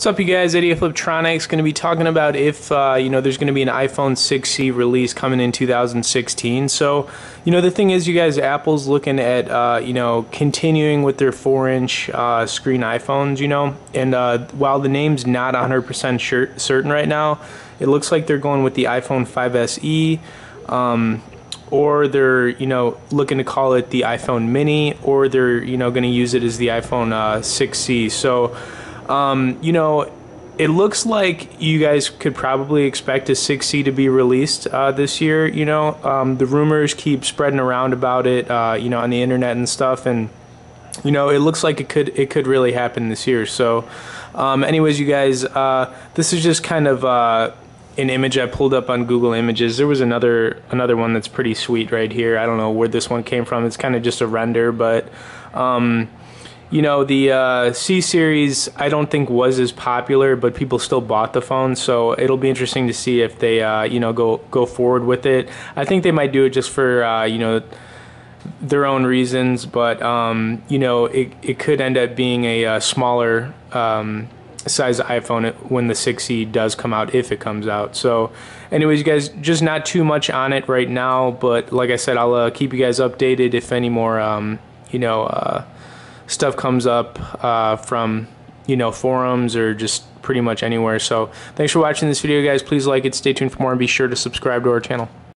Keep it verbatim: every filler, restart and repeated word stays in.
What's up, you guys? Eddie Fliptronics, going to be talking about if uh, you know, there's going to be an iPhone six C release coming in two thousand sixteen. So, you know, the thing is, you guys, Apple's looking at uh, you know, continuing with their four-inch uh, screen iPhones. You know, and uh, while the name's not one hundred percent certain right now, it looks like they're going with the iPhone five S E. Um, or they're, you know, looking to call it the iPhone Mini, or they're, you know, going to use it as the iPhone uh, six C. So, um, you know, it looks like you guys could probably expect a six C to be released uh, this year. You know, um, the rumors keep spreading around about it, uh, you know, on the internet and stuff, and you know, it looks like it could it could really happen this year. So, um, anyways, you guys, uh, this is just kind of Uh, an image I pulled up on Google Images. There was another another one that's pretty sweet right here. I don't know where this one came from. It's kind of just a render, but um, you know, the uh, C series I don't think was as popular, but people still bought the phone. So it'll be interesting to see if they uh, you know, go go forward with it. I think they might do it just for uh, you know, their own reasons, but um, you know, it it could end up being a, a smaller Um, size iPhone when the six C does come out, if it comes out. So anyways, you guys, just not too much on it right now, but like I said, I'll uh, keep you guys updated if any more um, you know, uh, stuff comes up uh, from, you know, forums or just pretty much anywhere. So thanks for watching this video, guys. Please like it, stay tuned for more, and be sure to subscribe to our channel.